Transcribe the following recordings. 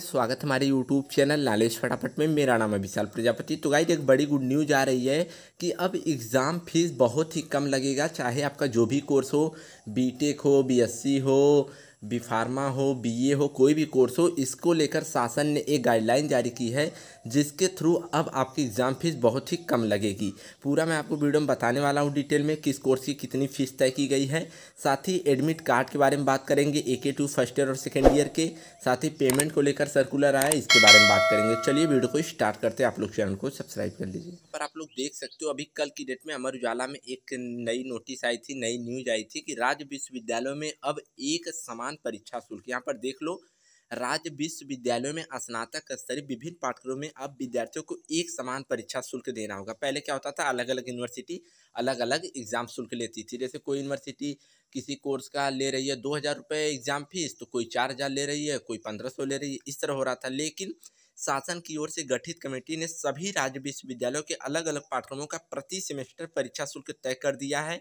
स्वागत हमारे YouTube channel Nalesh फटाफट में। मेरा नाम है विशाल प्रजापति। तो गाइस एक बड़ी गुड न्यूज़ आ रही है कि अब एग्ज़ाम फीस बहुत ही कम लगेगा, चाहे आपका जो भी कोर्स हो, बीटेक हो, बीएससी हो, बी फार्मा हो, बीए हो, कोई भी कोर्स हो। इसको लेकर शासन ने एक गाइडलाइन जारी की है जिसके थ्रू अब आपकी एग्ज़ाम फीस बहुत ही कम लगेगी। पूरा मैं आपको वीडियो में बताने वाला हूँ डिटेल में किस कोर्स की कितनी फ़ीस तय की गई है। साथ ही एडमिट कार्ड के बारे में बात करेंगे AK-2 फर्स्ट ईयर और सेकेंड ईयर के। साथ ही पेमेंट को लेकर सर्कुलर आया, इसके बारे में बात करेंगे। चलिए वीडियो को स्टार्ट करते हैं। आप लोग चैनल को सब्सक्राइब कर लीजिए। पर आप लोग देख सकते हो अभी कल की डेट में अमर उजाला में एक नई नोटिस आई थी, नई न्यूज़ आई थी कि राज्य विश्वविद्यालयों में अब एक समान परीक्षा शुल्क। यहाँ पर देख लो, राज्य विश्वविद्यालयों में स्नातक स्तरीय विभिन्न पाठ्यक्रमों में अब विद्यार्थियों को एक समान परीक्षा शुल्क देना होगा। पहले क्या होता था, अलग अलग यूनिवर्सिटी अलग अलग एग्जाम शुल्क लेती थी। जैसे कोई यूनिवर्सिटी किसी कोर्स का ले रही है 2000 रुपये एग्जाम फीस, तो कोई 4000 ले रही है, कोई 1500 ले रही है, इस तरह हो रहा था। लेकिन शासन की ओर से गठित कमेटी ने सभी राज्य विश्वविद्यालयों के अलग अलग पाठ्यक्रमों का प्रति सेमेस्टर परीक्षा शुल्क तय कर दिया है।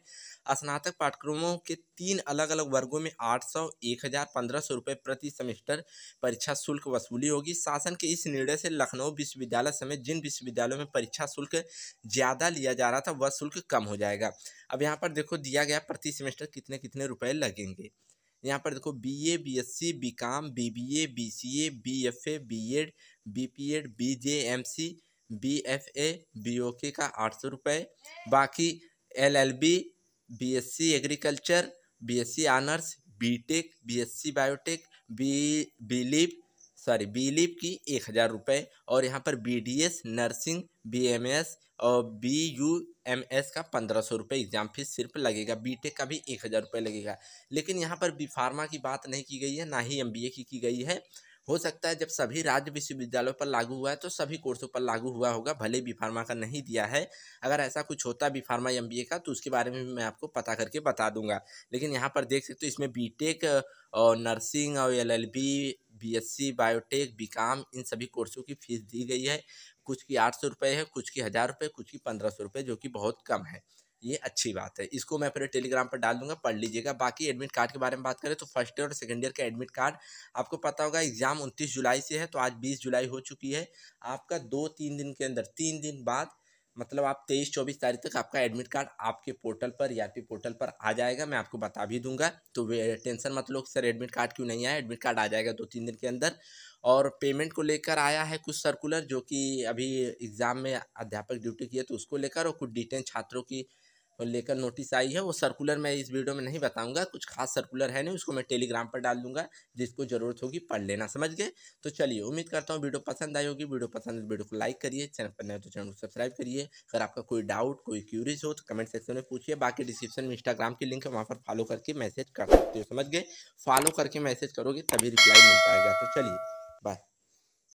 स्नातक पाठ्यक्रमों के 3 अलग अलग वर्गों में 800, 1000, 1500 रुपये प्रति सेमेस्टर परीक्षा शुल्क वसूली होगी। शासन के इस निर्णय से लखनऊ विश्वविद्यालय समेत जिन विश्वविद्यालयों में परीक्षा शुल्क ज़्यादा लिया जा रहा था वह शुल्क कम हो जाएगा। अब यहाँ पर देखो दिया गया प्रति सेमेस्टर कितने कितने रुपये लगेंगे। यहाँ पर देखो BA, BSc, BCom, BBA, BCA, BFA, BEd, BPEd, BJMC, BFA, बीओके का 800 रुपये। बाकी LLB, BSc agriculture, BSc honours, BTech, BSc biotech, BLib की 1000 रुपये। और यहाँ पर बीडीएस, नर्सिंग, बीएमएस और BUMS का 1500 रुपये एग्ज़ाम फीस सिर्फ लगेगा। बीटेक का भी 1000 रुपये लगेगा। लेकिन यहाँ पर बी फार्मा की बात नहीं की गई है, ना ही MBA की गई है। हो सकता है जब सभी राज्य विश्वविद्यालयों पर लागू हुआ है तो सभी कोर्सों पर लागू हुआ होगा, भले बी फार्मा का नहीं दिया है। अगर ऐसा कुछ होता बी फार्मा MBA का तो उसके बारे में भी मैं आपको पता करके बता दूंगा। लेकिन यहाँ पर देख सकते हो इसमें बीटेक और नर्सिंग और LLB, BSc बायोटेक, बीकॉम, इन सभी कोर्सों की फ़ीस दी गई है। कुछ की 800 रुपये है, कुछ की 1000 रुपये, कुछ की 1500 रुपये, जो कि बहुत कम है। ये अच्छी बात है। इसको मैं अपने टेलीग्राम पर डाल दूंगा, पढ़ लीजिएगा। बाकी एडमिट कार्ड के बारे में बात करें तो फर्स्ट ईयर और सेकेंड ईयर का एडमिट कार्ड आपको पता होगा एग्ज़ाम 29 जुलाई से है, तो आज 20 जुलाई हो चुकी है। आपका 2-3 दिन के अंदर, 3 दिन बाद, मतलब आप 23-24 तारीख तक आपका एडमिट कार्ड आपके पोर्टल पर, ERP पोर्टल पर आ जाएगा। मैं आपको बता भी दूंगा, तो टेंशन मत लो सर एडमिट कार्ड क्यों नहीं आया। एडमिट कार्ड आ जाएगा 2-3 दिन के अंदर। और पेमेंट को लेकर आया है कुछ सर्कुलर, जो कि अभी एग्ज़ाम में अध्यापक ड्यूटी की है तो उसको लेकर, और कुछ डिटेन छात्रों की लेकर नोटिस आई है। वो सर्कुलर मैं इस वीडियो में नहीं बताऊंगा, कुछ खास सर्कुलर है नहीं, उसको मैं टेलीग्राम पर डाल दूंगा। जिसको ज़रूरत होगी पढ़ लेना, समझ गए। तो चलिए, उम्मीद करता हूँ वीडियो पसंद आई होगी। वीडियो पसंद वीडियो को लाइक करिए, चैनल पर नए हो तो चैनल को सब्सक्राइब करिए। अगर आपका कोई डाउट, कोई क्यूरीज हो तो कमेंट सेक्शन में पूछिए। बाकी डिस्क्रिप्शन में इंस्टाग्राम की लिंक है, वहाँ पर फॉलो करके मैसेज कर सकते हो, समझ गए। फॉलो करके मैसेज करोगे तभी रिप्लाई मिल पाएगा। तो चलिए बाय।